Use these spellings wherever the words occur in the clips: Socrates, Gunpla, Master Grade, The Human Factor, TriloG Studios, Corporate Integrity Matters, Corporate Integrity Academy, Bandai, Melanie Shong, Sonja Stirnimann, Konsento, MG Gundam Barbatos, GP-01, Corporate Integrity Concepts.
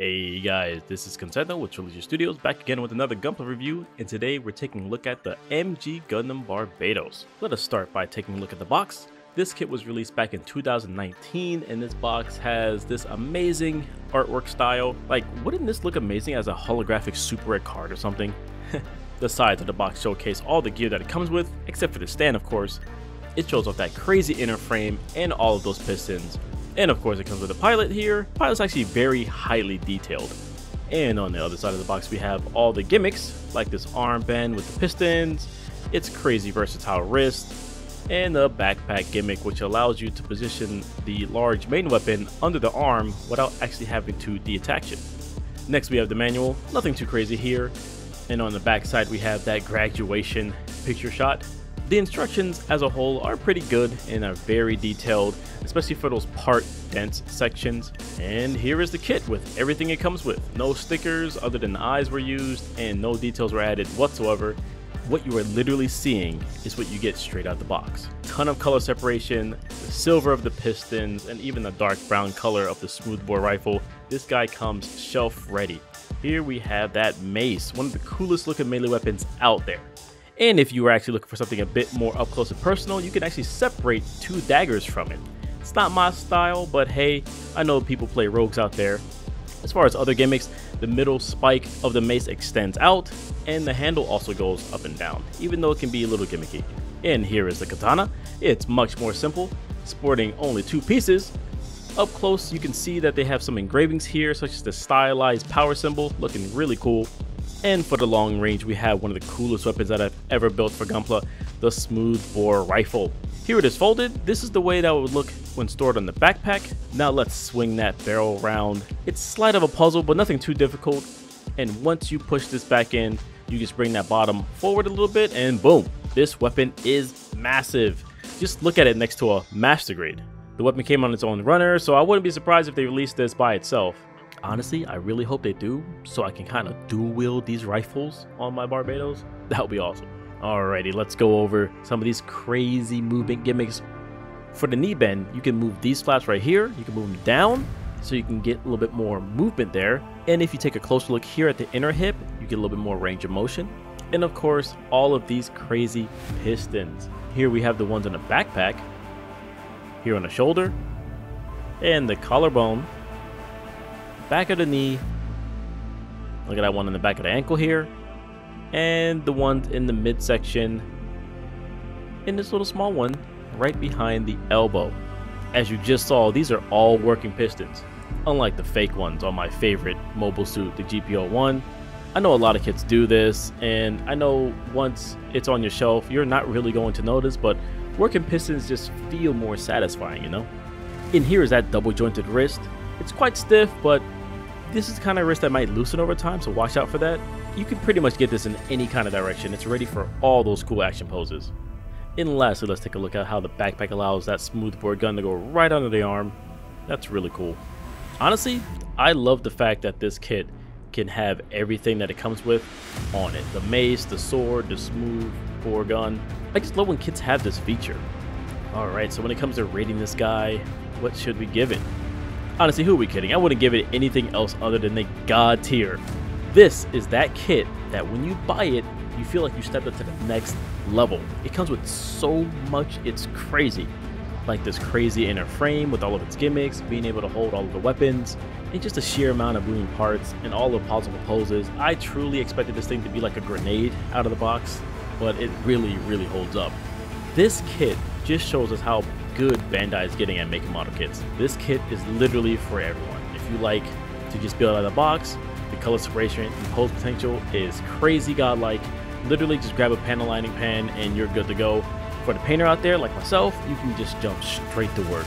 Hey guys, this is Konsento with TriloG Studios, back again with another Gunpla review, and today we're taking a look at the MG Gundam Barbatos. Let us start by taking a look at the box. This kit was released back in 2019, and this box has this amazing artwork style. Like, wouldn't this look amazing as a holographic Super Red card or something? The sides of the box showcase all the gear that it comes with, except for the stand of course. It shows off that crazy inner frame and all of those pistons. And of course it comes with a pilot here. Pilot's actually very highly detailed. And on the other side of the box we have all the gimmicks, like this armband with the pistons, its crazy versatile wrist, and the backpack gimmick which allows you to position the large main weapon under the arm without actually having to deattach it. Next we have the manual, nothing too crazy here. And on the back side we have that graduation picture shot. The instructions as a whole are pretty good and are very detailed, especially for those part dense sections. And here is the kit with everything it comes with. No stickers other than the eyes were used and no details were added whatsoever. What you are literally seeing is what you get straight out the box. Ton of color separation, the silver of the pistons, and even the dark brown color of the smoothbore rifle. This guy comes shelf ready. Here we have that mace, one of the coolest looking melee weapons out there. And if you were actually looking for something a bit more up close and personal, you can actually separate two daggers from it. It's not my style, but hey, I know people play rogues out there. As far as other gimmicks, the middle spike of the mace extends out, and the handle also goes up and down, even though it can be a little gimmicky. And here is the katana. It's much more simple, sporting only two pieces. Up close, you can see that they have some engravings here, such as the stylized power symbol, looking really cool. And for the long range, we have one of the coolest weapons that I've ever built for Gunpla, the smoothbore rifle. Here it is folded. This is the way that it would look when stored on the backpack. Now let's swing that barrel around. It's slight of a puzzle, but nothing too difficult. And once you push this back in, you just bring that bottom forward a little bit and boom, this weapon is massive. Just look at it next to a Master Grade. The weapon came on its own runner, so I wouldn't be surprised if they released this by itself. Honestly, I really hope they do, so I can kind of dual wield these rifles on my Barbatos. That would be awesome. Alrighty, let's go over some of these crazy movement gimmicks. For the knee bend, you can move these flaps right here. You can move them down, so you can get a little bit more movement there. And if you take a closer look here at the inner hip, you get a little bit more range of motion. And of course, all of these crazy pistons. Here we have the ones on the backpack, here on the shoulder, and the collarbone. Back of the knee, look at that one in the back of the ankle here, and the ones in the midsection, and this little small one right behind the elbow. As you just saw, these are all working pistons, unlike the fake ones on my favorite mobile suit, the GP-01. I know a lot of kids do this, and I know once it's on your shelf, you're not really going to notice, but working pistons just feel more satisfying, you know? And here is that double jointed wrist. It's quite stiff, but this is the kind of wrist that might loosen over time, so watch out for that. You can pretty much get this in any kind of direction. It's ready for all those cool action poses. And lastly, let's take a look at how the backpack allows that smoothbore gun to go right under the arm. That's really cool. Honestly, I love the fact that this kit can have everything that it comes with on it. The mace, the sword, the smoothbore gun. I just love when kits have this feature. Alright, so when it comes to rating this guy, what should we give it? Honestly, who are we kidding? I wouldn't give it anything else other than the God tier. This is that kit that when you buy it, you feel like you stepped up to the next level. It comes with so much, it's crazy. Like this crazy inner frame with all of its gimmicks, being able to hold all of the weapons, and just a sheer amount of moving parts and all the possible poses. I truly expected this thing to be like a grenade out of the box, but it really, really holds up. This kit just shows us how good Bandai is getting at making model kits. This kit is literally for everyone. If you like to just build out of the box, the color separation and pose potential is crazy godlike. Literally just grab a panel lining pan and you're good to go. For the painter out there like myself, you can just jump straight to work.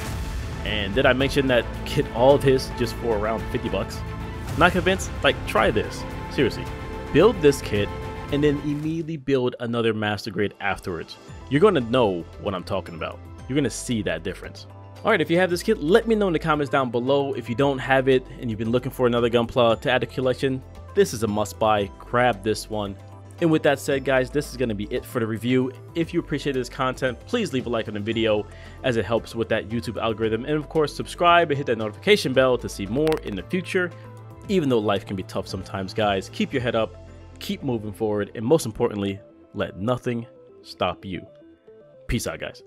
And did I mention that kit all of this just for around 50 bucks? Not convinced? Like, try this. Seriously. Build this kit and then immediately build another Master Grade afterwards. You're gonna know what I'm talking about. You're going to see that difference. All right, if you have this kit, let me know in the comments down below. If you don't have it and you've been looking for another Gunpla to add to collection, this is a must buy. Grab this one. And with that said, guys, this is going to be it for the review. If you appreciate this content, please leave a like on the video as it helps with that YouTube algorithm. And of course, subscribe and hit that notification bell to see more in the future. Even though life can be tough sometimes, guys, keep your head up, keep moving forward, and most importantly, let nothing stop you. Peace out, guys.